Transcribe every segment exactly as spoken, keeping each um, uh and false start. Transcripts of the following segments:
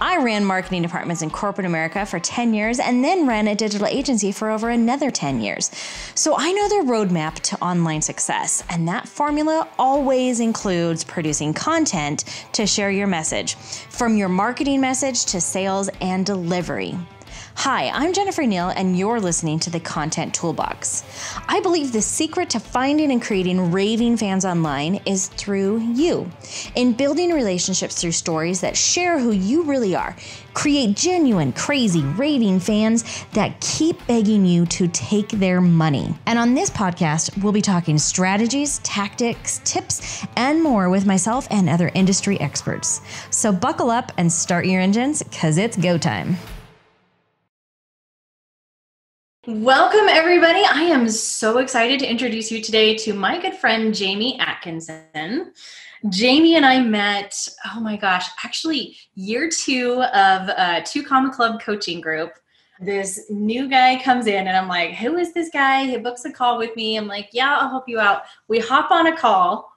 I ran marketing departments in corporate America for ten years and then ran a digital agency for over another ten years. So I know the roadmap to online success, and that formula always includes producing content to share your message, from your marketing message to sales and delivery. Hi, I'm Jennifer Neal, and you're listening to The Content Toolbox. I believe the secret to finding and creating raving fans online is through you. In building relationships through stories that share who you really are, create genuine, crazy, raving fans that keep begging you to take their money. And on this podcast, we'll be talking strategies, tactics, tips, and more with myself and other industry experts. So buckle up and start your engines, because it's go time. Welcome, everybody. I am so excited to introduce you today to my good friend, Jamie Atkinson. Jamie and I met, oh my gosh, actually year two of a Two Comma Club coaching group. This new guy comes in and I'm like, who is this guy? He books a call with me. I'm like, yeah, I'll help you out. We hop on a call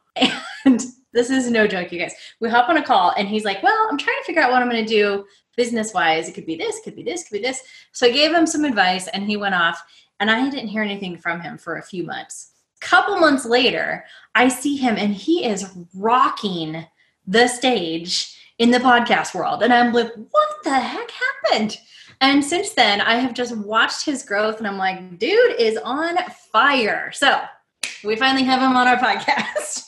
and this is no joke, you guys. We hop on a call and he's like, well, I'm trying to figure out what I'm going to do business-wise. It could be this, could be this, could be this. So I gave him some advice and he went off, and I didn't hear anything from him for a few months. Couple months later, I see him and he is rocking the stage in the podcast world. And I'm like, what the heck happened? And since then, I have just watched his growth and I'm like, dude is on fire. So we finally have him on our podcast.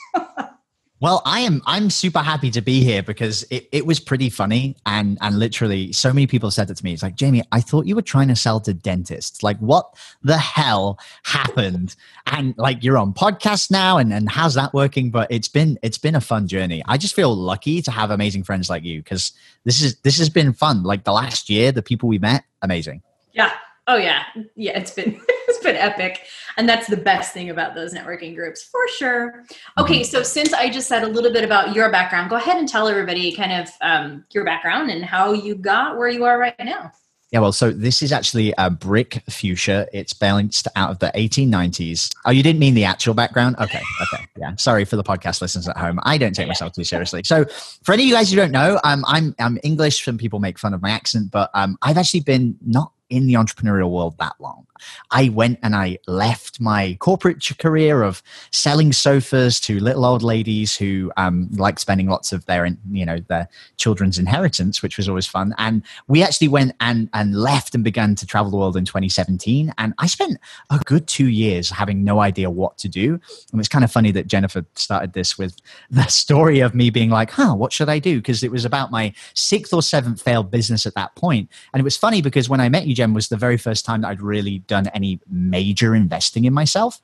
Well, I am, I'm super happy to be here because it, it was pretty funny. And, and literally so many people said it to me. It's like, Jamie, I thought you were trying to sell to dentists. Like, what the hell happened? And like, you're on podcasts now and, and how's that working? But it's been, it's been a fun journey. I just feel lucky to have amazing friends like you, because this is, this has been fun. Like the last year, the people we met, amazing. Yeah. Oh yeah. Yeah. It's been, it's been epic. And that's the best thing about those networking groups for sure. Okay. So since I just said a little bit about your background, go ahead and tell everybody kind of um, your background and how you got where you are right now. Yeah, well, so this is actually a brick fuchsia. It's balanced out of the eighteen nineties. Oh, you didn't mean the actual background? Okay, okay, yeah. Sorry for the podcast listeners at home. I don't take myself too seriously. So for any of you guys who don't know, um, I'm I'm English. Some people make fun of my accent, but um, I've actually been not in the entrepreneurial world that long. I went and I left my corporate career of selling sofas to little old ladies who um, like spending lots of their, you know, their children's inheritance, which was always fun. And we actually went and, and left and began to travel the world in twenty seventeen. And I spent a good two years having no idea what to do. And it's kind of funny that Jennifer started this with the story of me being like, huh, what should I do? Because it was about my sixth or seventh failed business at that point. And it was funny because when I met you, Jen, was the very first time that I'd really done any major investing in myself.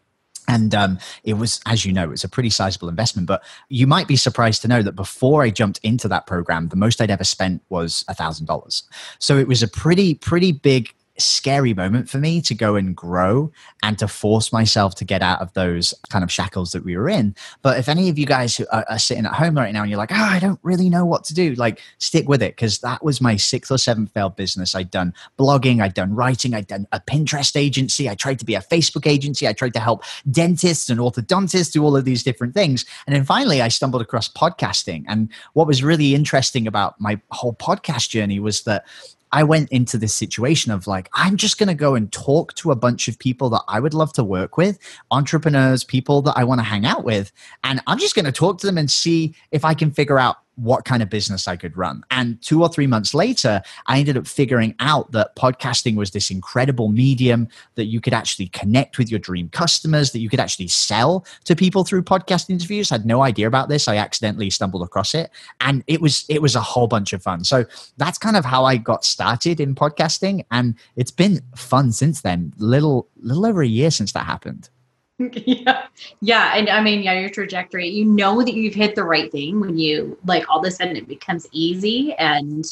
And um, it was, as you know, it's a pretty sizable investment, but you might be surprised to know that before I jumped into that program, the most I'd ever spent was a thousand dollars. So it was a pretty, pretty big, scary moment for me to go and grow and to force myself to get out of those kind of shackles that we were in. But if any of you guys who are, are sitting at home right now and you're like, oh, I don't really know what to do, like stick with it. Cause that was my sixth or seventh failed business. I'd done blogging, I'd done writing, I'd done a Pinterest agency. I tried to be a Facebook agency. I tried to help dentists and orthodontists do all of these different things. And then finally I stumbled across podcasting. And what was really interesting about my whole podcast journey was that I went into this situation of like, I'm just going to go and talk to a bunch of people that I would love to work with, entrepreneurs, people that I want to hang out with. And I'm just going to talk to them and see if I can figure out what kind of business I could run. And two or three months later, I ended up figuring out that podcasting was this incredible medium that you could actually connect with your dream customers, that you could actually sell to people through podcast interviews. I had no idea about this. I accidentally stumbled across it. And it was, it was a whole bunch of fun. So that's kind of how I got started in podcasting. And it's been fun since then, little, little over a year since that happened. Yeah. Yeah. And I mean, yeah, your trajectory, you know that you've hit the right thing when you like all of a sudden it becomes easy and,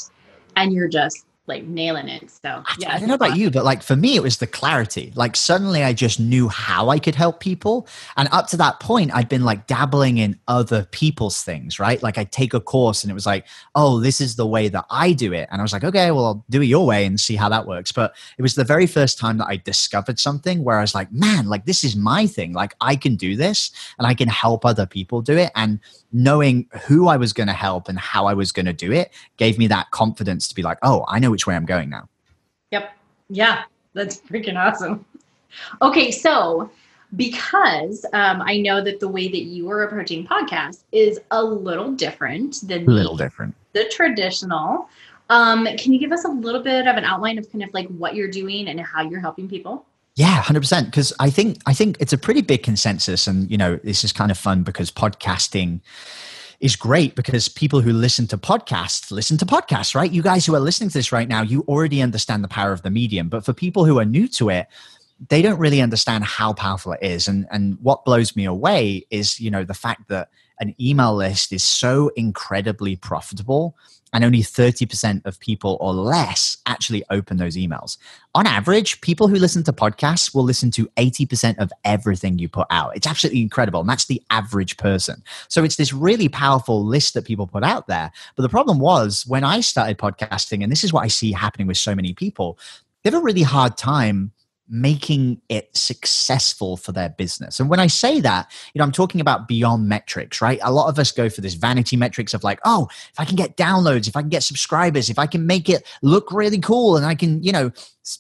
and you're just like nailing it. So yeah, I don't know about you, but like for me, it was the clarity. Like suddenly I just knew how I could help people. And up to that point, I'd been like dabbling in other people's things, right? Like I take a course and it was like, oh, this is the way that I do it. And I was like, okay, well, I'll do it your way and see how that works. But it was the very first time that I discovered something where I was like, man, like this is my thing. Like I can do this and I can help other people do it. And knowing who I was going to help and how I was going to do it gave me that confidence to be like, oh, I know which way I'm going now. Yep. Yeah. That's freaking awesome. Okay. So because um, I know that the way that you were approaching podcasts is a little different than a little the, different. the traditional. Um, can you give us a little bit of an outline of kind of like what you're doing and how you're helping people? Yeah, one hundred percent. Because I think I think it's a pretty big consensus. And, you know, this is kind of fun because podcasting is great because people who listen to podcasts listen to podcasts, right? You guys who are listening to this right now, you already understand the power of the medium. But for people who are new to it, they don't really understand how powerful it is. And, and what blows me away is, you know, the fact that an email list is so incredibly profitable. And only thirty percent of people or less actually open those emails. On average, people who listen to podcasts will listen to eighty percent of everything you put out. It's absolutely incredible. And that's the average person. So it's this really powerful list that people put out there. But the problem was when I started podcasting, and this is what I see happening with so many people, they have a really hard time making it successful for their business. And when I say that, you know, I'm talking about beyond metrics, right? A lot of us go for this vanity metrics of like, oh, if I can get downloads, if I can get subscribers, if I can make it look really cool and I can, you know,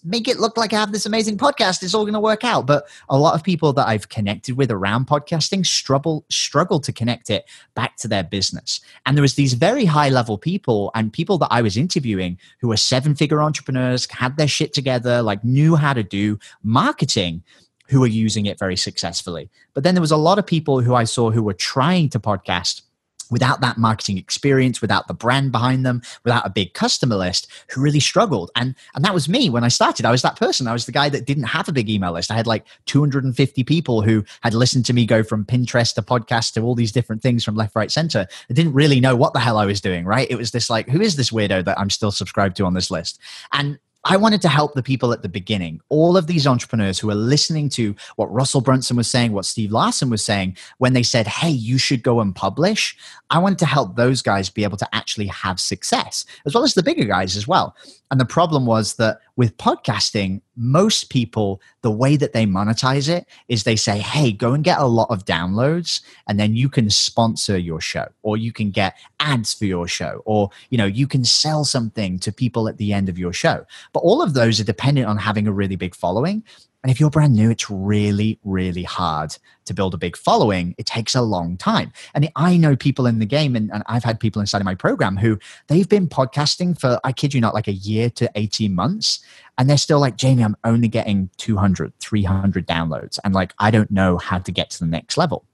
make it look like I have this amazing podcast, it's all going to work out. But a lot of people that I've connected with around podcasting struggle struggle to connect it back to their business. And there was these very high level people and people that I was interviewing who were seven figure entrepreneurs, had their shit together, like knew how to do marketing, who were using it very successfully. But then there was a lot of people who I saw who were trying to podcast without that marketing experience, without the brand behind them, without a big customer list, who really struggled. And and that was me when I started. I was that person. I was the guy that didn't have a big email list. I had like two hundred fifty people who had listened to me go from Pinterest to podcast to all these different things from left, right, center. I didn't really know what the hell I was doing, right? It was this like, who is this weirdo that I'm still subscribed to on this list? And I wanted to help the people at the beginning, all of these entrepreneurs who are listening to what Russell Brunson was saying, what Steve Larson was saying, when they said, hey, you should go and publish. I wanted to help those guys be able to actually have success, as well as the bigger guys as well. And the problem was that with podcasting, most people, the way that they monetize it is they say, hey, go and get a lot of downloads and then you can sponsor your show or you can get ads for your show or, you know, you can sell something to people at the end of your show. But all of those are dependent on having a really big following. And if you're brand new, it's really, really hard to build a big following. It takes a long time. And I know people in the game, and, and I've had people inside of my program who they've been podcasting for, I kid you not, like a year to eighteen months. And they're still like, Jamie, I'm only getting two hundred, three hundred downloads. And like, I don't know how to get to the next level.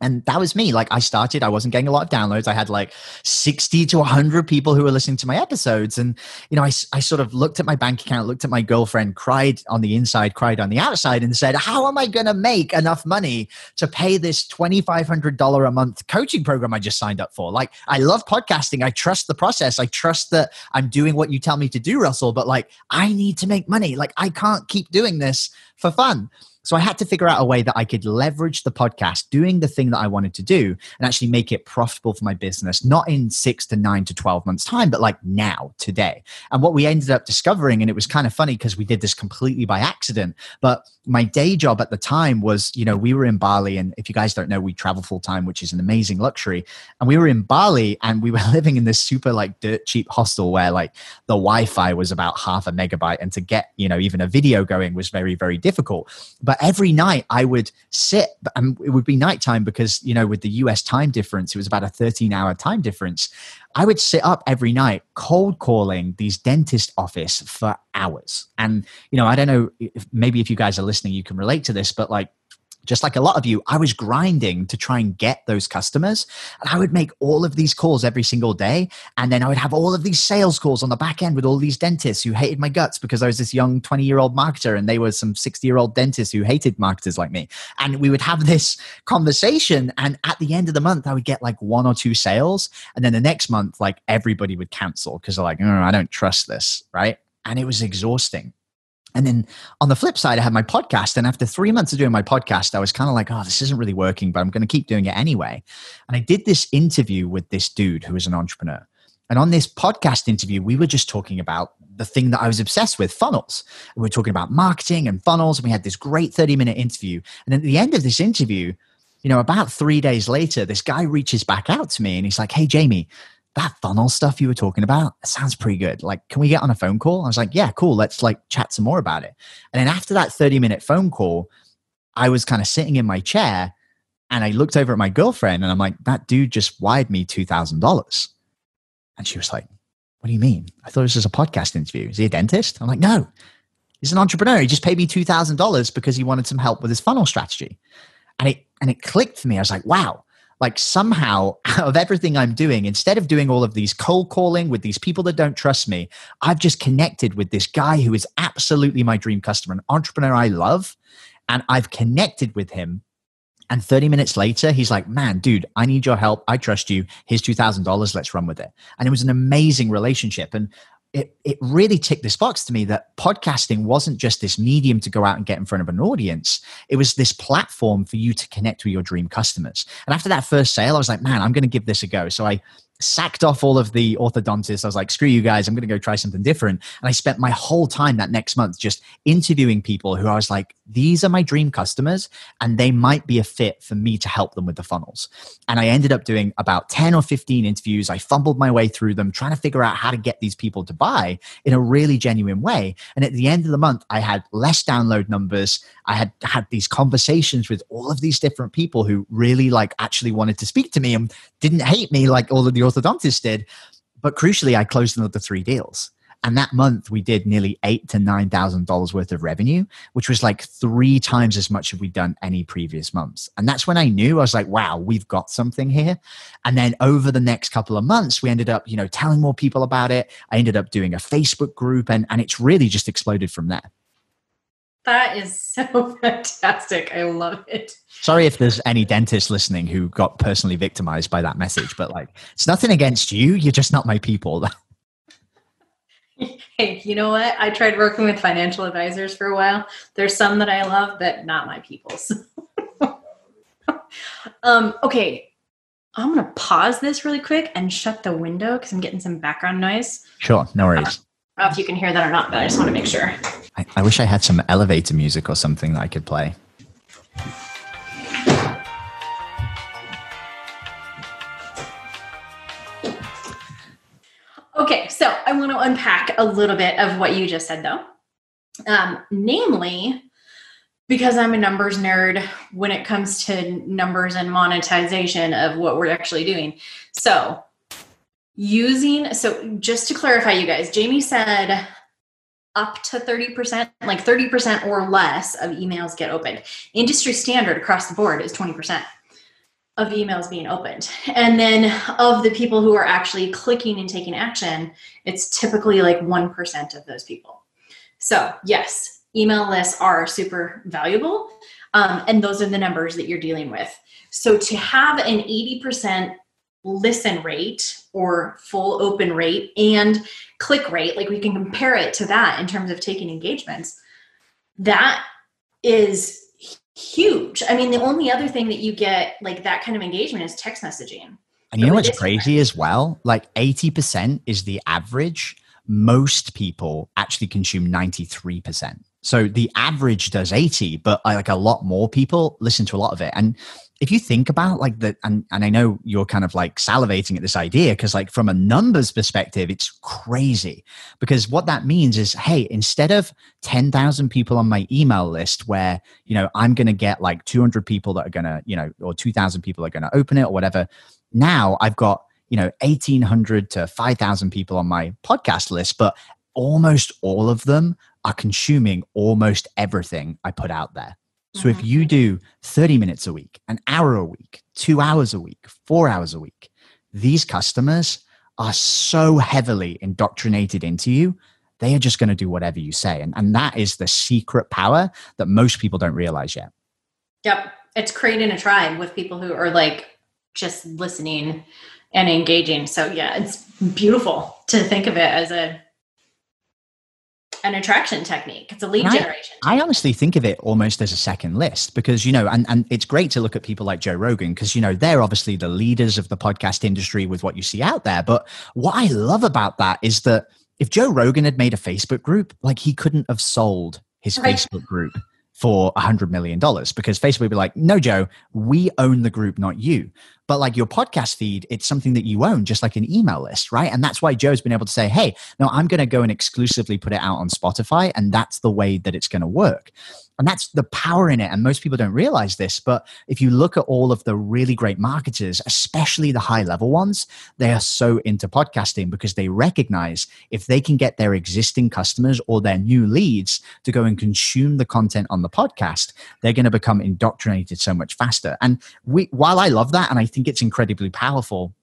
And that was me. Like I started, I wasn't getting a lot of downloads. I had like sixty to one hundred people who were listening to my episodes. And, you know, I, I sort of looked at my bank account, looked at my girlfriend, cried on the inside, cried on the outside and said, how am I going to make enough money to pay this twenty-five hundred dollars a month coaching program I just signed up for? Like, I love podcasting. I trust the process. I trust that I'm doing what you tell me to do, Russell, but like, I need to make money. Like, I can't keep doing this for fun. So I had to figure out a way that I could leverage the podcast, doing the thing that I wanted to do and actually make it profitable for my business, not in six to nine to twelve months time, but like now, today. And what we ended up discovering, and it was kind of funny because we did this completely by accident, but my day job at the time was, you know, we were in Bali. And if you guys don't know, we travel full time, which is an amazing luxury. And we were in Bali and we were living in this super like dirt cheap hostel where like the Wi-Fi was about half a megabyte. And to get, you know, even a video going was very, very difficult. But every night I would sit, and it would be nighttime because, you know, with the U S time difference, it was about a thirteen hour time difference. I would sit up every night cold calling these dentist office for hours. And, you know, I don't know if maybe if you guys are listening, you can relate to this, but like, Just like a lot of you, I was grinding to try and get those customers. And I would make all of these calls every single day. And then I would have all of these sales calls on the back end with all these dentists who hated my guts because I was this young twenty-year-old marketer and they were some sixty-year-old dentists who hated marketers like me. And we would have this conversation. And at the end of the month, I would get like one or two sales. And then the next month, like everybody would cancel because they're like, oh, I don't trust this, right? And it was exhausting. And then on the flip side, I had my podcast. And after three months of doing my podcast, I was kind of like, oh, this isn't really working, but I'm going to keep doing it anyway. And I did this interview with this dude who was an entrepreneur. And on this podcast interview, we were just talking about the thing that I was obsessed with, funnels. We were talking about marketing and funnels. And we had this great thirty minute interview. And at the end of this interview, you know, about three days later, this guy reaches back out to me and he's like, hey, Jamie, that funnel stuff you were talking about, it sounds pretty good. Like, can we get on a phone call? I was like, yeah, cool. Let's like chat some more about it. And then after that thirty minute phone call, I was kind of sitting in my chair and I looked over at my girlfriend and I'm like, that dude just wired me two thousand dollars. And she was like, what do you mean? I thought this was a podcast interview. Is he a dentist? I'm like, no, he's an entrepreneur. He just paid me two thousand dollars because he wanted some help with his funnel strategy. And it, and it clicked for me. I was like, wow. Like somehow out of everything I'm doing, instead of doing all of these cold calling with these people that don't trust me, I've just connected with this guy who is absolutely my dream customer, an entrepreneur I love. And I've connected with him. And thirty minutes later, he's like, man, dude, I need your help. I trust you. Here's two thousand dollars. Let's run with it. And it was an amazing relationship. And it, it really ticked this box to me that podcasting wasn't just this medium to go out and get in front of an audience. It was this platform for you to connect with your dream customers. And after that first sale, I was like, man, I'm going to give this a go. So I sacked off all of the orthodontists. I was like, screw you guys. I'm going to go try something different. And I spent my whole time that next month just interviewing people who I was like, these are my dream customers and they might be a fit for me to help them with the funnels. And I ended up doing about ten or fifteen interviews. I fumbled my way through them, trying to figure out how to get these people to buy in a really genuine way. And at the end of the month, I had less download numbers. I had had these conversations with all of these different people who really like actually wanted to speak to me and didn't hate me like all of the orthodontists did. But crucially, I closed another three deals. And that month we did nearly eight to nine thousand dollars worth of revenue, which was like three times as much as we'd done any previous months. And that's when I knew I was like, wow, we've got something here. And then over the next couple of months, we ended up, you know, telling more people about it. I ended up doing a Facebook group and, and it's really just exploded from there. That is so fantastic. I love it. Sorry if there's any dentists listening who got personally victimized by that message, but like, it's nothing against you. You're just not my people. Hey, you know what? I tried working with financial advisors for a while. There's some that I love, but not my people's. um, okay. I'm going to pause this really quick and shut the window because I'm getting some background noise. Sure. No worries. Uh, I don't know if you can hear that or not, but I just want to make sure. I, I wish I had some elevator music or something that I could play. Okay, so I want to unpack a little bit of what you just said, though. Um, namely, because I'm a numbers nerd when it comes to numbers and monetization of what we're actually doing. So... Using, so just to clarify, you guys, Jamie said up to thirty percent, like thirty percent or less of emails get opened. Industry standard across the board is twenty percent of emails being opened. And then of the people who are actually clicking and taking action, it's typically like one percent of those people. So yes, email lists are super valuable. Um, and those are the numbers that you're dealing with. So to have an eighty percent listen rate or full open rate and click rate, like we can compare it to that in terms of taking engagements, that is huge. I mean, the only other thing that you get like that kind of engagement is text messaging. And you know what's crazy as well? Like eighty percent is the average. Most people actually consume ninety-three percent. So the average does eighty, but like a lot more people listen to a lot of it. And if you think about like the, and, and I know you're kind of like salivating at this idea because like from a numbers perspective, it's crazy because what that means is, hey, instead of ten thousand people on my email list where, you know, I'm going to get like two hundred people that are going to, you know, or two thousand people are going to open it or whatever. Now I've got, you know, eighteen hundred to five thousand people on my podcast list, but almost all of them are consuming almost everything I put out there. So mm-hmm. if you do thirty minutes a week, an hour a week, two hours a week, four hours a week, these customers are so heavily indoctrinated into you, they are just going to do whatever you say. And, and that is the secret power that most people don't realize yet. Yep. It's creating a tribe with people who are like just listening and engaging. So yeah, it's beautiful to think of it as a an attraction technique. It's a lead generation technique. I honestly think of it almost as a second list because, you know, and, and it's great to look at people like Joe Rogan because, you know, they're obviously the leaders of the podcast industry with what you see out there. But what I love about that is that if Joe Rogan had made a Facebook group, like he couldn't have sold his right. Facebook group for a hundred million dollars because Facebook would be like, no, Joe, we own the group, not you. But like your podcast feed, it's something that you own, just like an email list, right? And that's why Joe's been able to say, hey, no, I'm going to go and exclusively put it out on Spotify. And that's the way that it's going to work. And that's the power in it. And most people don't realize this, but if you look at all of the really great marketers, especially the high level ones, they are so into podcasting because they recognize if they can get their existing customers or their new leads to go and consume the content on the podcast, they're going to become indoctrinated so much faster. And we, while I love that, and I think it's incredibly powerful,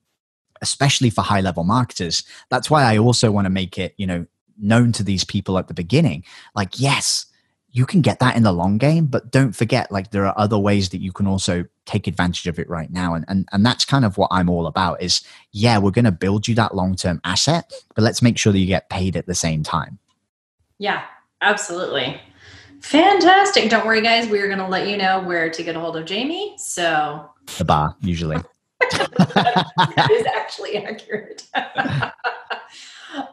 especially for high level marketers, that's why I also want to make it, you know, known to these people at the beginning, like, yes, you can get that in the long game, but don't forget, like, there are other ways that you can also take advantage of it right now. And and, and that's kind of what I'm all about is, yeah, we're going to build you that long-term asset, but let's make sure that you get paid at the same time. Yeah, absolutely. Fantastic. Don't worry, guys. We're going to let you know where to get a hold of Jamie. So the bar, usually. That is actually accurate.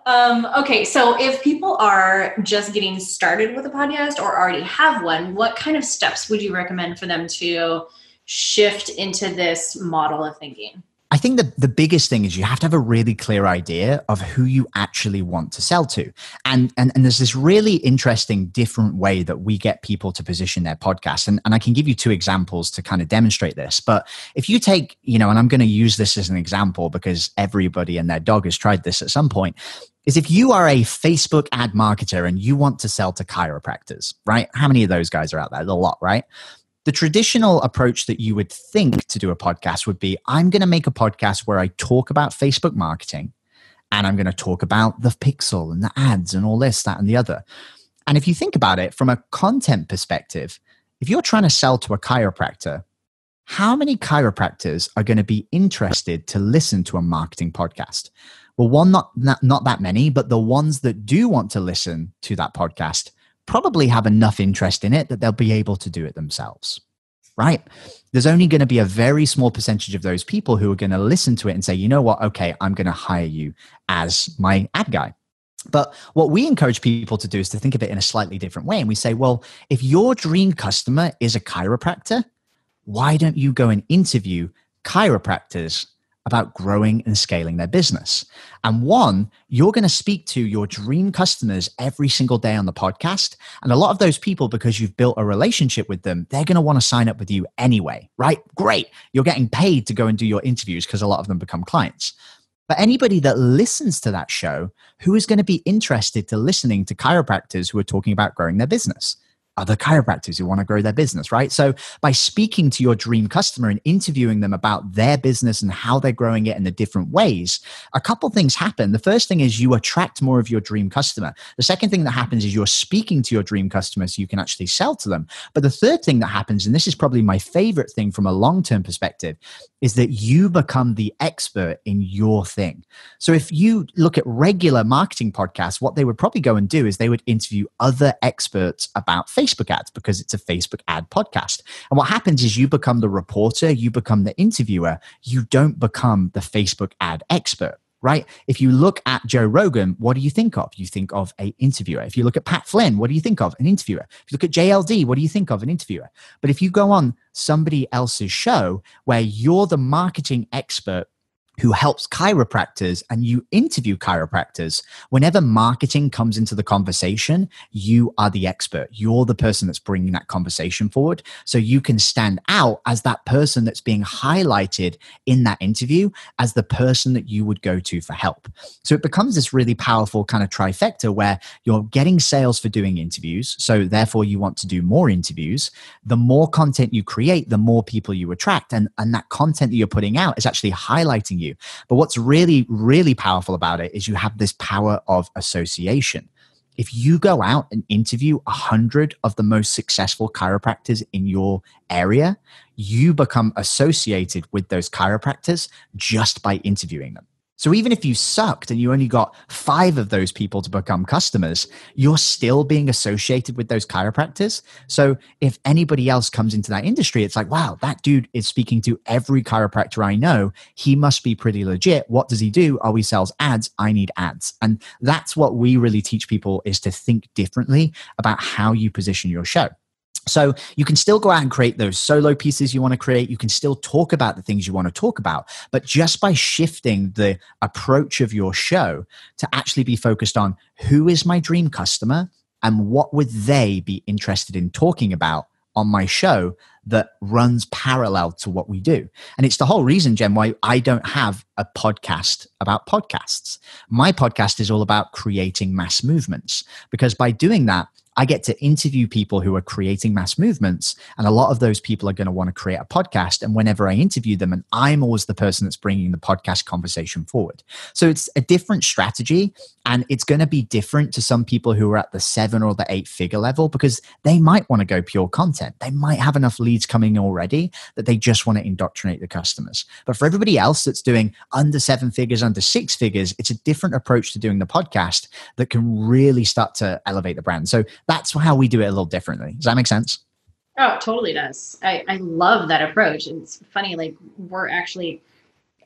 Um, okay. So if people are just getting started with a podcast or already have one, what kind of steps would you recommend for them to shift into this model of thinking? I think the, the biggest thing is you have to have a really clear idea of who you actually want to sell to. And, and, and there's this really interesting different way that we get people to position their podcast. And, and I can give you two examples to kind of demonstrate this. But if you take, you know, and I'm going to use this as an example because everybody and their dog has tried this at some point, is if you are a Facebook ad marketer and you want to sell to chiropractors, right? How many of those guys are out there? There's a lot, right? The traditional approach that you would think to do a podcast would be, I'm going to make a podcast where I talk about Facebook marketing and I'm going to talk about the pixel and the ads and all this, that, and the other. And if you think about it from a content perspective, if you're trying to sell to a chiropractor, how many chiropractors are going to be interested to listen to a marketing podcast? Well, one, not, not, not that many, but the ones that do want to listen to that podcast probably have enough interest in it that they'll be able to do it themselves, right? There's only going to be a very small percentage of those people who are going to listen to it and say, you know what? Okay, I'm going to hire you as my ad guy. But what we encourage people to do is to think of it in a slightly different way. And we say, well, if your dream customer is a chiropractor, why don't you go and interview chiropractors about growing and scaling their business? And one, you're going to speak to your dream customers every single day on the podcast. And a lot of those people, because you've built a relationship with them, they're going to want to sign up with you anyway, right? Great. You're getting paid to go and do your interviews because a lot of them become clients. But anybody that listens to that show, who is going to be interested to listening to chiropractors who are talking about growing their business? Other chiropractors who want to grow their business, right? So by speaking to your dream customer and interviewing them about their business and how they're growing it in the different ways, a couple things happen. The first thing is you attract more of your dream customer. The second thing that happens is you're speaking to your dream customer so you can actually sell to them. But the third thing that happens, and this is probably my favorite thing from a long-term perspective, is that you become the expert in your thing. So if you look at regular marketing podcasts, what they would probably go and do is they would interview other experts about Facebook ads because it's a Facebook ad podcast. And what happens is you become the reporter, you become the interviewer, you don't become the Facebook ad expert, right? If you look at Joe Rogan, what do you think of? You think of an interviewer. If you look at Pat Flynn, what do you think of? An interviewer. If you look at J L D, what do you think of? An interviewer. But if you go on somebody else's show where you're the marketing expert who helps chiropractors, and you interview chiropractors. Whenever marketing comes into the conversation, you are the expert. You're the person that's bringing that conversation forward. So you can stand out as that person that's being highlighted in that interview as the person that you would go to for help. So it becomes this really powerful kind of trifecta where you're getting sales for doing interviews. So therefore you want to do more interviews. The more content you create, the more people you attract. And, and that content that you're putting out is actually highlighting you. But what's really, really powerful about it is you have this power of association. If you go out and interview a hundred of the most successful chiropractors in your area, you become associated with those chiropractors just by interviewing them. So even if you sucked and you only got five of those people to become customers, you're still being associated with those chiropractors. So if anybody else comes into that industry, it's like, wow, that dude is speaking to every chiropractor I know. He must be pretty legit. What does he do? Oh, he sells ads. I need ads. And that's what we really teach people, is to think differently about how you position your show. So you can still go out and create those solo pieces you want to create. You can still talk about the things you want to talk about, but just by shifting the approach of your show to actually be focused on who is my dream customer and what would they be interested in talking about on my show that runs parallel to what we do. And it's the whole reason, Jen, why I don't have a podcast about podcasts. My podcast is all about creating mass movements, because by doing that, I get to interview people who are creating mass movements, and a lot of those people are going to want to create a podcast. And whenever I interview them, and I'm always the person that's bringing the podcast conversation forward. So it's a different strategy, and it's going to be different to some people who are at the seven or the eight figure level, because they might want to go pure content. They might have enough leads coming already that they just want to indoctrinate the customers. But for everybody else that's doing under seven figures, under six figures, it's a different approach to doing the podcast that can really start to elevate the brand. So that's how we do it a little differently. Does that make sense? Oh, it totally does. I, I love that approach. It's funny, like we're actually,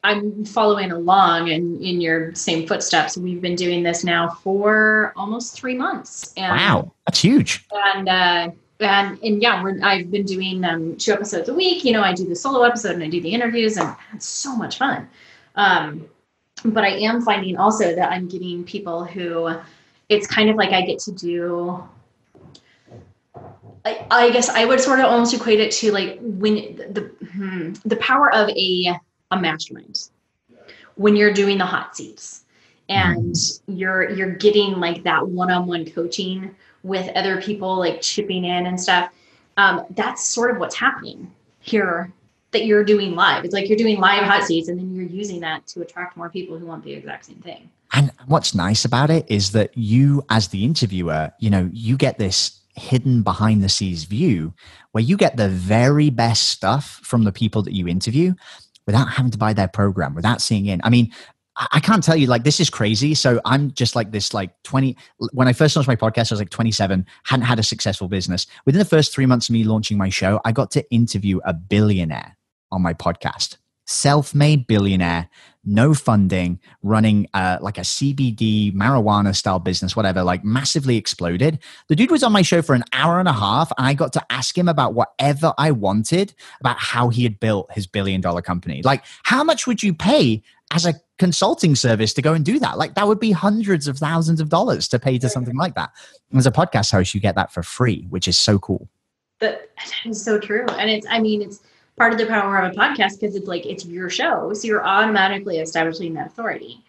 I'm following along and in your same footsteps. We've been doing this now for almost three months. And, wow, that's huge. And uh, and and yeah, we're, I've been doing um, two episodes a week. You know, I do the solo episode and I do the interviews, and it's so much fun. Um, but I am finding also that I'm getting people who, it's kind of like I get to do. I, I guess I would sort of almost equate it to like when the hmm, the power of a a mastermind, when you're doing the hot seats and you're you're getting like that one-on-one coaching with other people, like chipping in and stuff. Um, that's sort of what's happening here that you're doing live. It's like you're doing live hot seats, and then you're using that to attract more people who want the exact same thing. And what's nice about it is that you, as the interviewer, you know, you get this hidden behind the scenes view where you get the very best stuff from the people that you interview without having to buy their program, without seeing in. I mean, I can't tell you, like, this is crazy. So I'm just like this, like twenty, when I first launched my podcast, I was like twenty-seven, hadn't had a successful business. Within the first three months of me launching my show, I got to interview a billionaire on my podcast. Self-made billionaire, no funding, running uh, like a C B D marijuana style business, whatever, like massively exploded. The dude was on my show for an hour and a half, and I got to ask him about whatever I wanted, about how he had built his billion dollar company. Like, how much would you pay as a consulting service to go and do that? Like, that would be hundreds of thousands of dollars to pay to something like that. And as a podcast host, you get that for free, which is so cool. That is so true. And it's, I mean, it's, part of the power of a podcast, because it's like, it's your show. So you're automatically establishing that authority.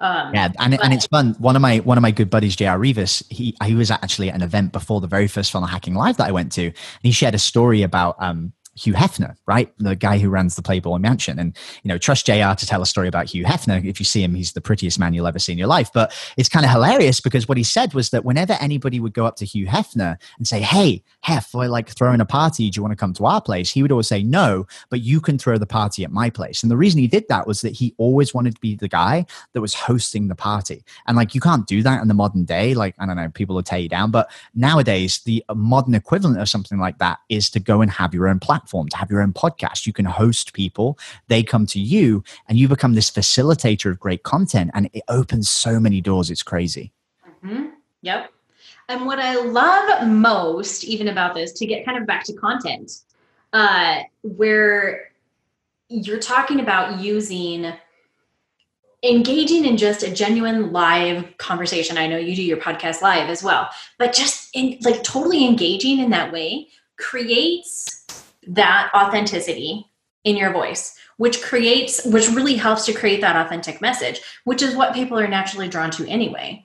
Um, yeah. And, but- and it's fun. One of my, one of my good buddies, J R Revis, he, he was actually at an event before the very first Funnel Hacking Live that I went to. And he shared a story about, um, Hugh Hefner, right? The guy who runs the Playboy Mansion. And, you know, trust J R to tell a story about Hugh Hefner. If you see him, he's the prettiest man you'll ever see in your life. But it's kind of hilarious, because what he said was that whenever anybody would go up to Hugh Hefner and say, "Hey, Hef, we're like throwing a party. Do you want to come to our place?" He would always say, "No, but you can throw the party at my place." And the reason he did that was that he always wanted to be the guy that was hosting the party. And like, you can't do that in the modern day. Like, I don't know, people will tear you down. But nowadays, the modern equivalent of something like that is to go and have your own platform. Platform, to have your own podcast. You can host people, they come to you, and you become this facilitator of great content, and it opens so many doors. It's crazy. Mm-hmm. Yep. And what I love most even about this, to get kind of back to content, uh, where you're talking about using engaging in just a genuine live conversation. I know you do your podcast live as well, but just in, like totally engaging in that way creates that authenticity in your voice, which creates, which really helps to create that authentic message, which is what people are naturally drawn to anyway.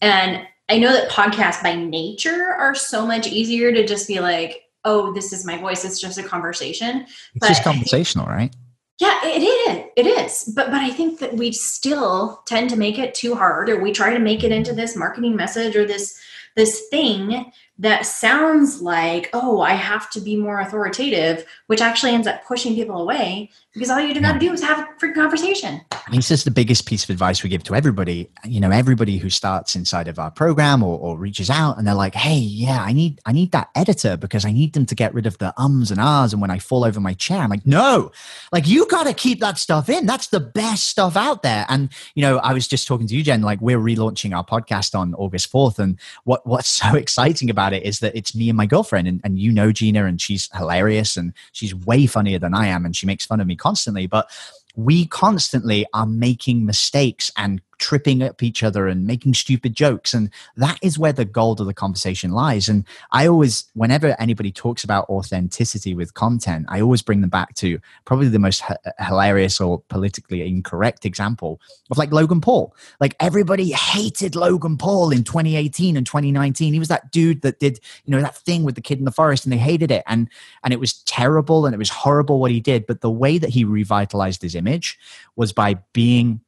And I know that podcasts by nature are so much easier to just be like, oh, this is my voice. It's just a conversation. It's but just conversational, think, right? Yeah, it is. It is. But, but I think that we still tend to make it too hard, or we try to make it into this marketing message or this, this thing that sounds like, oh, I have to be more authoritative, which actually ends up pushing people away because all you got to do is have a free conversation. I mean, this is the biggest piece of advice we give to everybody. You know, everybody who starts inside of our program or, or reaches out and they're like, hey, yeah, I need, I need that editor because I need them to get rid of the ums and ahs. And when I fall over my chair, I'm like, no, like you got to keep that stuff in. That's the best stuff out there. And, you know, I was just talking to you, Jen, like we're relaunching our podcast on August fourth. And what, what's so exciting about it is that it's me and my girlfriend, and, and you know Gina, and she's hilarious and she's way funnier than I am, and she makes fun of me constantly, but we constantly are making mistakes and tripping up each other and making stupid jokes, and that is where the gold of the conversation lies. And I always, whenever anybody talks about authenticity with content, I always bring them back to probably the most h- hilarious or politically incorrect example of like Logan Paul. Like everybody hated Logan Paul in twenty eighteen and twenty nineteen. He was that dude that did, you know, that thing with the kid in the forest, and they hated it, and and it was terrible and it was horrible what he did. But the way that he revitalized his image was by being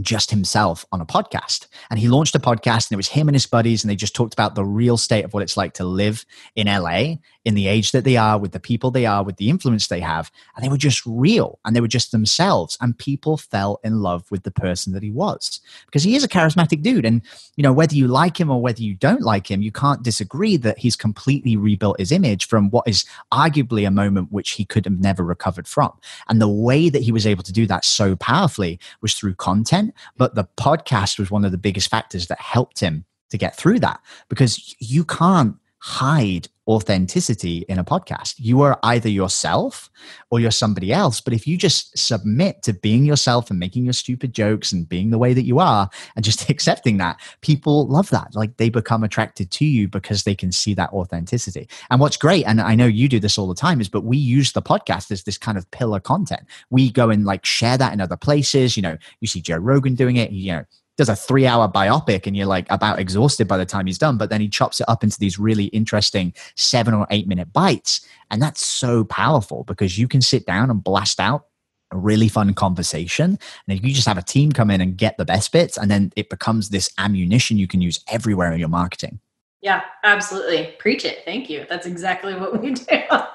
just himself on a podcast. And he launched a podcast, and it was him and his buddies, and they just talked about the real state of what it's like to live in L A in the age that they are, with the people they are, with the influence they have. And they were just real, and they were just themselves, and people fell in love with the person that he was, because he is a charismatic dude. And you know, whether you like him or whether you don't like him, you can't disagree that he's completely rebuilt his image from what is arguably a moment which he could have never recovered from. And the way that he was able to do that so powerfully was through content. But the podcast was one of the biggest factors that helped him to get through that, because you can't hide authenticity in a podcast. You are either yourself or you're somebody else. But if you just submit to being yourself and making your stupid jokes and being the way that you are and just accepting that, people love that. Like they become attracted to you because they can see that authenticity. And what's great, and I know you do this all the time, is but we use the podcast as this kind of pillar content. We go and like share that in other places. You know, you see Joe Rogan doing it, you know, does a three hour biopic and you're like about exhausted by the time he's done, but then he chops it up into these really interesting seven or eight minute bites. And that's so powerful because you can sit down and blast out a really fun conversation. And if you just have a team come in and get the best bits, and then it becomes this ammunition you can use everywhere in your marketing. Yeah, absolutely. Preach it. Thank you. That's exactly what we do.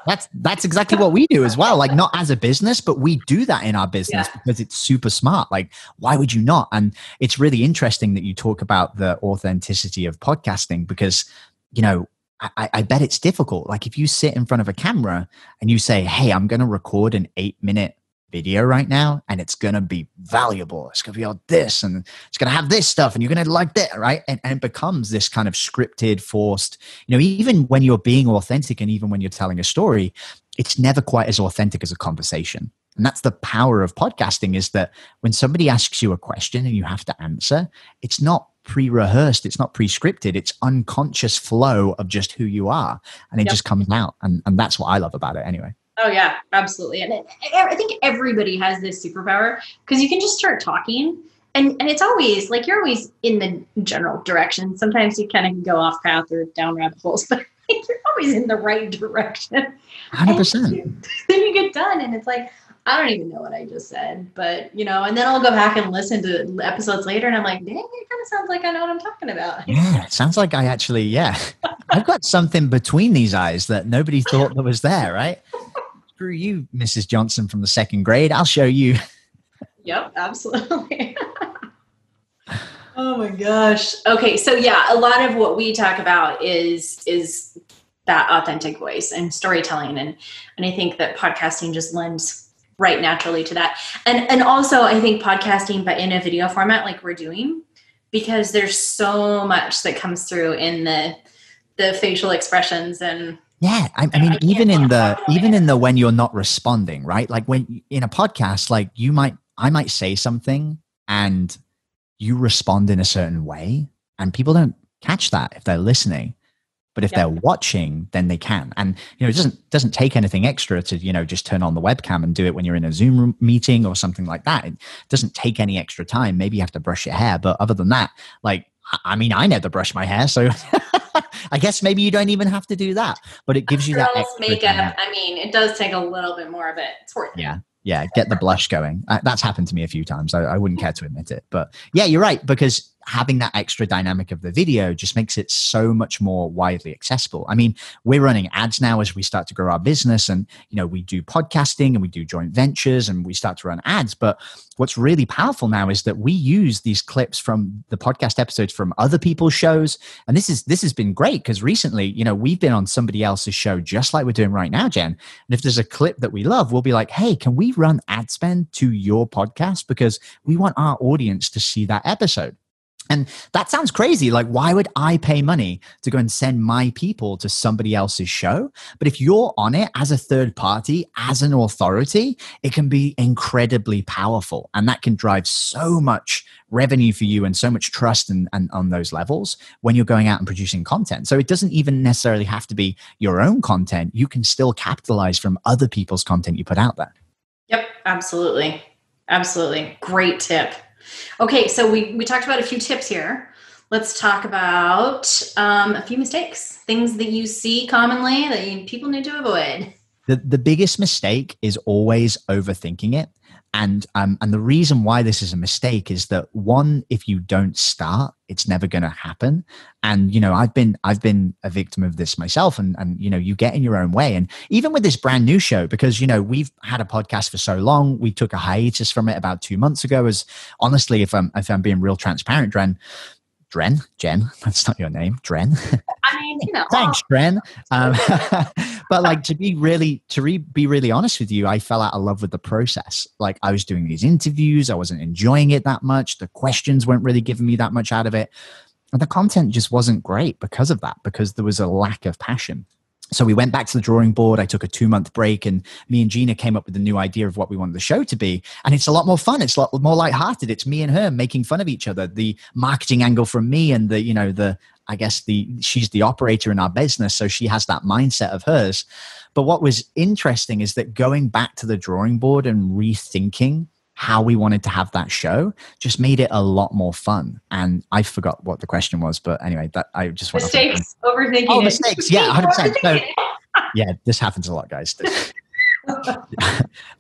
That's that's exactly what we do as well. Like not as a business, but we do that in our business yeah. because it's super smart. Like why would you not? And it's really interesting that you talk about the authenticity of podcasting because, you know, I, I bet it's difficult. Like if you sit in front of a camera and you say, hey, I'm going to record an eight minute video right now, and it's going to be valuable. It's going to be all this, and it's going to have this stuff, and you're going to like that, right? And, and it becomes this kind of scripted, forced, you know, even when you're being authentic and even when you're telling a story, it's never quite as authentic as a conversation. And that's the power of podcasting, is that when somebody asks you a question and you have to answer, it's not pre-rehearsed, it's not pre-scripted, it's unconscious flow of just who you are. And it yep. just comes out. And, and that's what I love about it anyway. Oh yeah, absolutely. And I think everybody has this superpower because you can just start talking and, and it's always like, you're always in the general direction. Sometimes you kind of go off path or down rabbit holes, but you're always in the right direction. one hundred percent. And you, then you get done and it's like, I don't even know what I just said, but you know, and then I'll go back and listen to episodes later. And I'm like, dang, it kind of sounds like I know what I'm talking about. Yeah. It sounds like I actually, yeah, I've got something between these eyes that nobody thought that was there. Right. Screw you, Missus Johnson from the second grade. I'll show you. Yep, absolutely. Oh my gosh. Okay. So yeah, a lot of what we talk about is, is that authentic voice and storytelling. And, and I think that podcasting just lends right naturally to that. And, and also I think podcasting, but in a video format, like we're doing, because there's so much that comes through in the, the facial expressions and, yeah. I, I mean, even in the, even in the, when you're not responding, right? Like when in a podcast, like you might, I might say something and you respond in a certain way, and people don't catch that if they're listening. But if yeah. they're watching, then they can. And, you know, it doesn't doesn't take anything extra to, you know, just turn on the webcam and do it when you're in a Zoom meeting or something like that. It doesn't take any extra time. Maybe you have to brush your hair. But other than that, like, I mean, I never brush my hair. So I guess maybe you don't even have to do that. But it gives you that extra makeup. Thing. I mean, it does take a little bit more of it. It's worth it. Yeah. Yeah. Get the blush going. Uh, that's happened to me a few times. I, I wouldn't care to admit it. But yeah, you're right. Because having that extra dynamic of the video just makes it so much more widely accessible. I mean, we're running ads now as we start to grow our business, and, you know, we do podcasting and we do joint ventures and we start to run ads. But what's really powerful now is that we use these clips from the podcast episodes from other people's shows. And this is, this has been great because recently, you know, we've been on somebody else's show just like we're doing right now, Jen. And if there's a clip that we love, we'll be like, hey, can we run ad spend to your podcast? Because we want our audience to see that episode. And that sounds crazy. Like, why would I pay money to go and send my people to somebody else's show? But if you're on it as a third party, as an authority, it can be incredibly powerful. And that can drive so much revenue for you and so much trust and, and on those levels when you're going out and producing content. So it doesn't even necessarily have to be your own content. You can still capitalize from other people's content you put out there. Yep, absolutely. Absolutely. Great tip. Okay, so we, we talked about a few tips here. Let's talk about um, a few mistakes, things that you see commonly that you, people need to avoid. The, the biggest mistake is always overthinking it. And um, and the reason why this is a mistake is that, one, if you don't start, it's never going to happen. And, you know, I've been, I've been a victim of this myself, and, and, you know, you get in your own way. And even with this brand new show, because, you know, we've had a podcast for so long, we took a hiatus from it about two months ago. As honestly, if I'm, if I'm being real transparent, Dren, Dren, Jen, that's not your name, Dren. I mean, you know. Thanks, Dren. Um, but like, to be really, to re- be really honest with you, I fell out of love with the process. Like, I was doing these interviews. I wasn't enjoying it that much. The questions weren't really giving me that much out of it. And the content just wasn't great because of that, because there was a lack of passion. So we went back to the drawing board. I took a two month break, and me and Gina came up with a new idea of what we wanted the show to be. And it's a lot more fun. It's a lot more lighthearted. It's me and her making fun of each other. The marketing angle from me, and the, you know, the, I guess the, she's the operator in our business. So she has that mindset of hers. But what was interesting is that going back to the drawing board and rethinking how we wanted to have that show just made it a lot more fun. And I forgot what the question was, but anyway, that I just want mistakes, to overthinking. Oh, mistakes. Yeah, one hundred percent. So, yeah, this happens a lot, guys.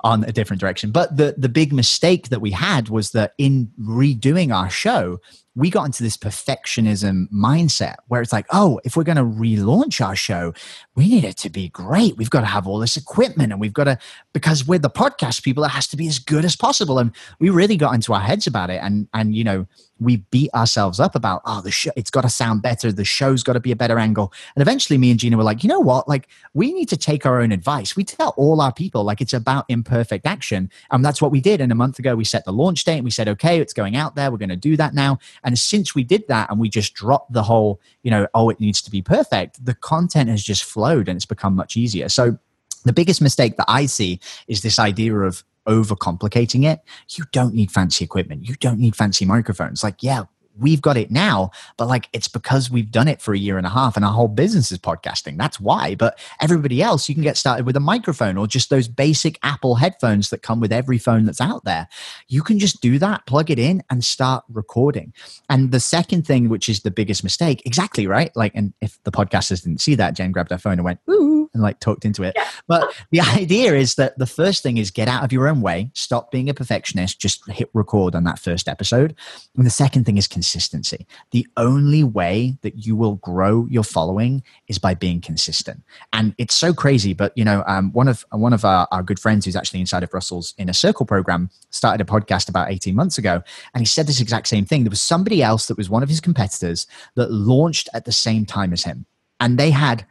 On a different direction. But the, the big mistake that we had was that in redoing our show, we got into this perfectionism mindset where it's like, oh, if we're going to relaunch our show, we need it to be great. We've got to have all this equipment, and we've got to, because we're the podcast people, it has to be as good as possible. And we really got into our heads about it. And, and, you know, we beat ourselves up about, oh, the show, it's got to sound better. The show's got to be a better angle. And eventually me and Gina were like, you know what? Like, we need to take our own advice. We tell all our people, like, it's about imperfect action. And that's what we did. And a month ago, we set the launch date, and we said, okay, it's going out there. We're going to do that now. And since we did that, and we just dropped the whole, you know, oh, it needs to be perfect, the content has just flowed, and it's become much easier. So the biggest mistake that I see is this idea of overcomplicating it. You don't need fancy equipment. You don't need fancy microphones. Like, yeah, we've got it now, but like, it's because we've done it for a year and a half, and our whole business is podcasting. That's why. But everybody else, you can get started with a microphone or just those basic Apple headphones that come with every phone that's out there. You can just do that, plug it in, and start recording. And the second thing, which is the biggest mistake, exactly right. Like, and if the podcasters didn't see that, Jen grabbed her phone and went, ooh, and like talked into it. Yeah. But the idea is that the first thing is get out of your own way. Stop being a perfectionist. Just hit record on that first episode. And the second thing is consistency. Consistency. The only way that you will grow your following is by being consistent. And it's so crazy, but you know, um, one of one of our, our good friends who's actually inside of Russell's Inner Circle program started a podcast about eighteen months ago. And he said this exact same thing. There was somebody else that was one of his competitors that launched at the same time as him. And they had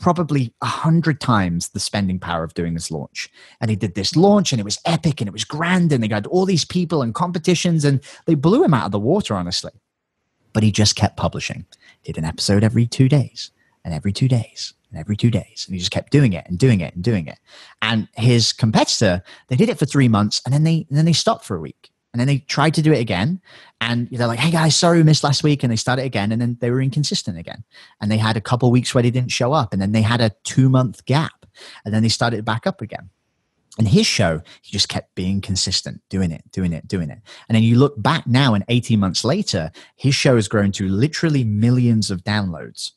probably a hundred times the spending power of doing this launch. And he did this launch, and it was epic, and it was grand, and they got all these people and competitions, and they blew him out of the water, honestly. But he just kept publishing. Did an episode every two days and every two days and every two days. And he just kept doing it and doing it and doing it. And his competitor, they did it for three months and then they, and then they stopped for a week. And then they tried to do it again. And they're like, hey guys, sorry, we missed last week. And they started again. And then they were inconsistent again. And they had a couple of weeks where they didn't show up. And then they had a two month gap. And then they started back up again. And his show, he just kept being consistent, doing it, doing it, doing it. And then you look back now and eighteen months later, his show has grown to literally millions of downloads.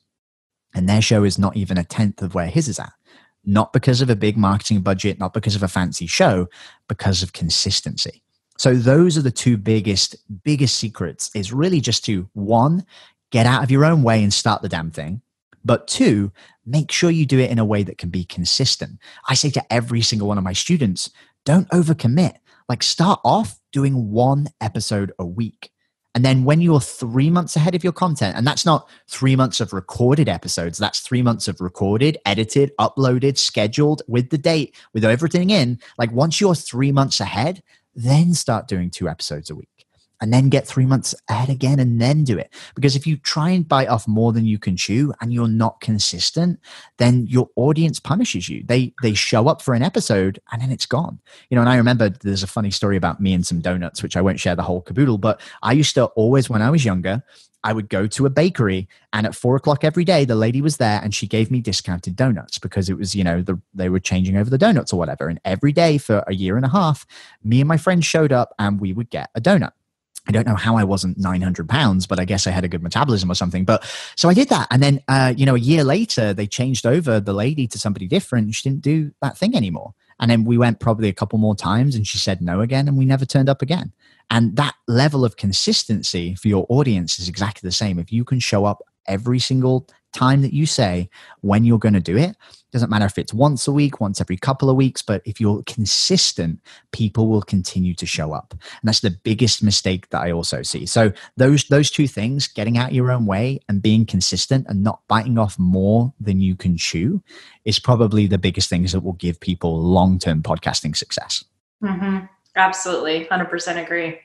And their show is not even a tenth of where his is at. Not because of a big marketing budget, not because of a fancy show, because of consistency. So those are the two biggest, biggest secrets, is really just to, one, get out of your own way and start the damn thing. But two, make sure you do it in a way that can be consistent. I say to every single one of my students, don't overcommit. Like, start off doing one episode a week. And then when you're three months ahead of your content, and that's not three months of recorded episodes, that's three months of recorded, edited, uploaded, scheduled with the date, with everything in, like once you're three months ahead, then start doing two episodes a week, and then get three months ahead again and then do it. Because if you try and bite off more than you can chew and you're not consistent, then your audience punishes you. They they show up for an episode and then it's gone. You know, and I remember there's a funny story about me and some donuts, which I won't share the whole caboodle, but I used to always, when I was younger, I would go to a bakery, and at four o'clock every day, the lady was there and she gave me discounted donuts because it was, you know, the, they were changing over the donuts or whatever. And every day for a year and a half, me and my friend showed up and we would get a donut. I don't know how I wasn't nine hundred pounds, but I guess I had a good metabolism or something. But so I did that. And then, uh, you know, a year later, they changed over the lady to somebody different. She didn't do that thing anymore. And then we went probably a couple more times and she said no again, and we never turned up again. And that level of consistency for your audience is exactly the same. If you can show up every single time that you say when you're going to do it, doesn't matter if it's once a week, once every couple of weeks, but if you're consistent, people will continue to show up. And that's the biggest mistake that I also see. So those, those two things, getting out your own way and being consistent and not biting off more than you can chew, is probably the biggest things that will give people long-term podcasting success. Mm-hmm. Absolutely. one hundred percent agree.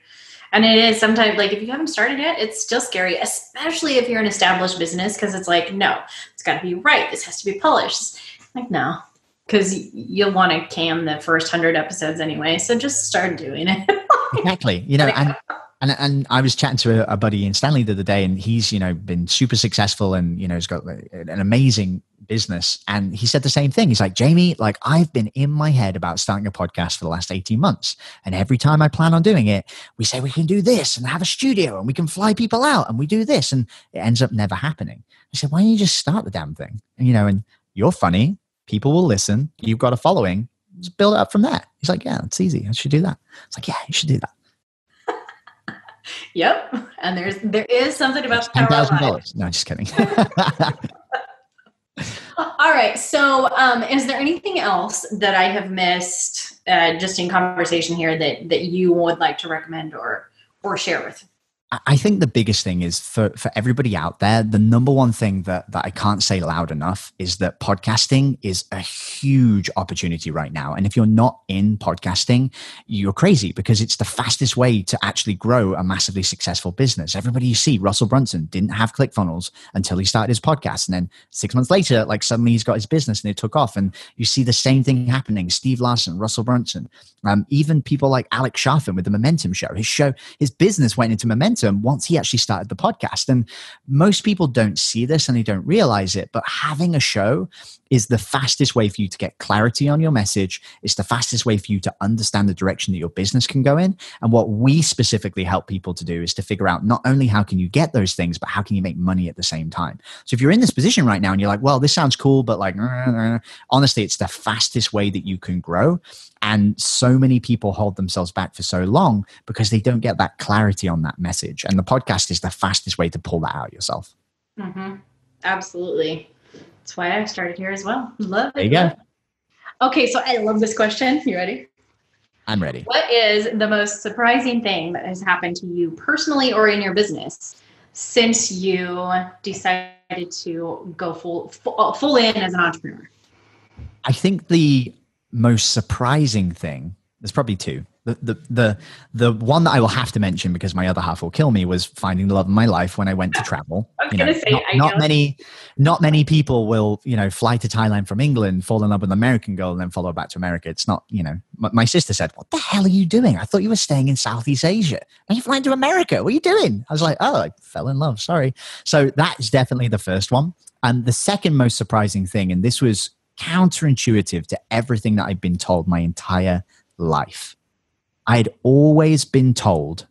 And it is sometimes like, if you haven't started yet, it's still scary, especially if you're an established business, because it's like, no, it's got to be right. This has to be polished. Like, no, because you'll want to cam the first hundred episodes anyway. So just start doing it. Exactly. You know, and, and, and I was chatting to a, a buddy in Stanley the other day, and he's, you know, been super successful and, you know, he's got an amazing business. And he said the same thing. He's like, Jamie, like, I've been in my head about starting a podcast for the last eighteen months. And every time I plan on doing it, we say we can do this and have a studio and we can fly people out and we do this. And it ends up never happening. I said, why don't you just start the damn thing? And, you know, and you're funny. People will listen. You've got a following. Just build it up from there. He's like, yeah, it's easy. I should do that. It's like, yeah, you should do that. Yep. And there's, there is something about ten thousand dollars. No, just kidding. All right. So um, is there anything else that I have missed uh, just in conversation here that, that you would like to recommend or, or share with? I think the biggest thing is for, for everybody out there, the number one thing that, that I can't say loud enough is that podcasting is a huge opportunity right now. And if you're not in podcasting, you're crazy, because it's the fastest way to actually grow a massively successful business. Everybody you see, Russell Brunson didn't have ClickFunnels until he started his podcast. And then six months later, like suddenly he's got his business and it took off. And you see the same thing happening. Steve Larson, Russell Brunson, um, even people like Alex Schaffin with the Momentum Show. His show, his business went into Momentum once he actually started the podcast. And most people don't see this and they don't realize it, but having a show is the fastest way for you to get clarity on your message. It's the fastest way for you to understand the direction that your business can go in. And what we specifically help people to do is to figure out not only how can you get those things, but how can you make money at the same time? So if you're in this position right now and you're like, well, this sounds cool, but like, honestly, it's the fastest way that you can grow. And so many people hold themselves back for so long because they don't get that clarity on that message. And the podcast is the fastest way to pull that out yourself. Mm-hmm. Absolutely. That's why I started here as well. Love it. There you go. Okay, so I love this question. You ready? I'm ready. What is the most surprising thing that has happened to you personally or in your business since you decided to go full, full, full in as an entrepreneur? I think the most surprising thing, there's probably two. The, the the the one that I will have to mention because my other half will kill me was finding the love of my life when I went to travel. I was you gonna know, say, not, I not many, not many people will you know fly to Thailand from England, fall in love with an American girl, and then follow back to America. It's not you know. My, my sister said, "What the hell are you doing? I thought you were staying in Southeast Asia and you're flying to America. What are you doing?" I was like, "Oh, I fell in love. Sorry." So that is definitely the first one, and the second most surprising thing, and this was counterintuitive to everything that I've been told my entire life. I'd always been told,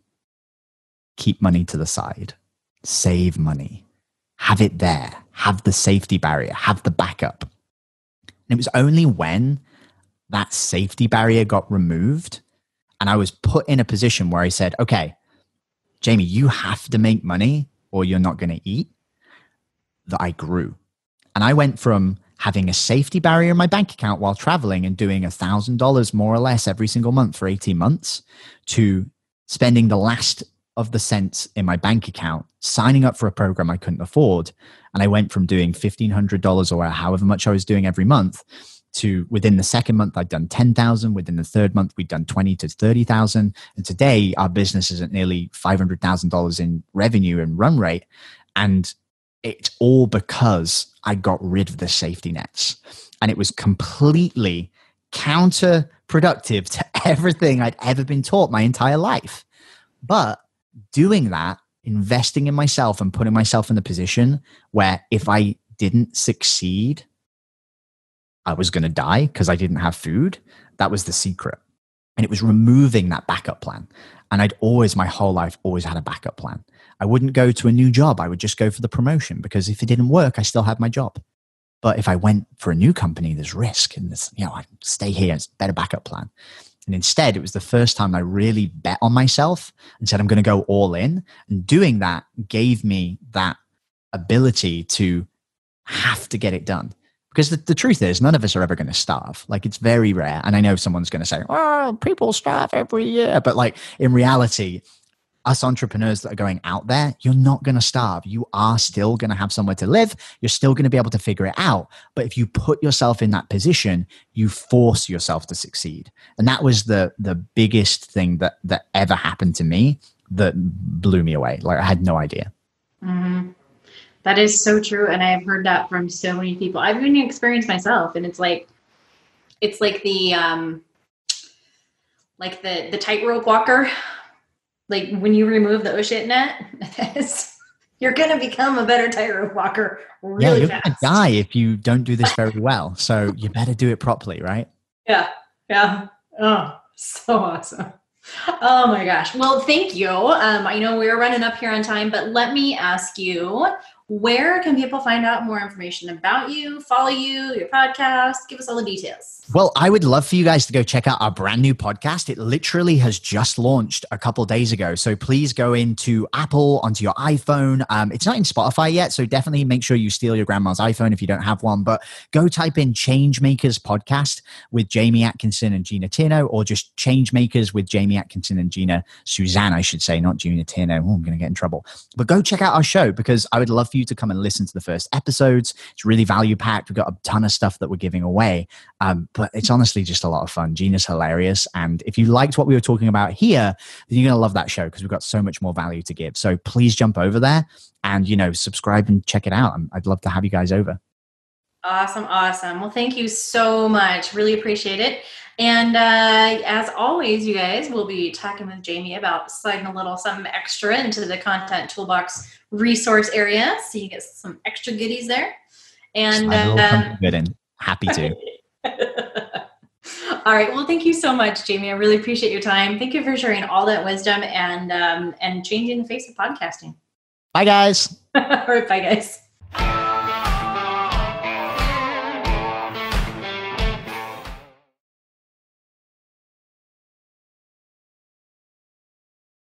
keep money to the side, save money, have it there, have the safety barrier, have the backup. And it was only when that safety barrier got removed and I was put in a position where I said, okay, Jamie, you have to make money or you're not going to eat, that I grew. And I went from having a safety barrier in my bank account while traveling and doing one thousand dollars more or less every single month for eighteen months to spending the last of the cents in my bank account, signing up for a program I couldn't afford. And I went from doing fifteen hundred dollars or however much I was doing every month to within the second month, I'd done ten thousand. Within the third month, we'd done twenty to thirty thousand. And today our business is at nearly five hundred thousand dollars in revenue and run rate. And it's all because I got rid of the safety nets, and it was completely counterproductive to everything I'd ever been taught my entire life. But doing that, investing in myself and putting myself in the position where if I didn't succeed, I was going to die because I didn't have food. That was the secret. And it was removing that backup plan. And I'd always, my whole life, always had a backup plan. I wouldn't go to a new job. I would just go for the promotion because if it didn't work, I still had my job. But if I went for a new company, there's risk and there's, you know, I stay here. It's a better backup plan. And instead, it was the first time I really bet on myself and said, I'm going to go all in. And doing that gave me that ability to have to get it done. Because the, the truth is, none of us are ever going to starve. Like, it's very rare. And I know someone's going to say, oh, people starve every year. But like, in reality, us entrepreneurs that are going out there, you're not going to starve. You are still going to have somewhere to live. You're still going to be able to figure it out. But if you put yourself in that position, you force yourself to succeed. And that was the the biggest thing that that ever happened to me that blew me away. Like, I had no idea. Mm-hmm. That is so true. And I've heard that from so many people. I've even experienced myself. And it's like, it's like the, um, like the, the tightrope walker. Like when you remove the oh shit net, you're going to become a better tightrope walker really yeah, you're fast. Gonna die if you don't do this very well. So you better do it properly, right? Yeah. Yeah. Oh, so awesome. Oh my gosh. Well, thank you. Um, I know we're running up here on time, but let me ask you, where can people find out more information about you, follow you, your podcast? Give us all the details. Well, I would love for you guys to go check out our brand new podcast. It literally has just launched a couple of days ago. So please go into Apple, onto your iPhone. Um, it's not in Spotify yet. So definitely make sure you steal your grandma's iPhone if you don't have one. But go type in Changemakers Podcast with Jamie Atkinson and Gina Tierno, or just Changemakers with Jamie Atkinson and Gina Suzanne, I should say, not Gina Tierno. Oh, I'm going to get in trouble. But go check out our show because I would love for you to come and listen to the first episodes. It's really value packed. We've got a ton of stuff that we're giving away, um, but it's honestly just a lot of fun. Gina's hilarious. And if you liked what we were talking about here, then you're going to love that show because we've got so much more value to give. So please jump over there and, you know, subscribe and check it out. I'd love to have you guys over. Awesome. Awesome. Well, thank you so much. Really appreciate it. And uh, as always, you guys, we'll be talking with Jamie about sliding a little something extra into the Content Toolbox resource area. So you get some extra goodies there. And uh, good and happy to. All right. Well, thank you so much, Jamie. I really appreciate your time. Thank you for sharing all that wisdom and, um, and changing the face of podcasting. Bye, guys. All right. Bye, guys.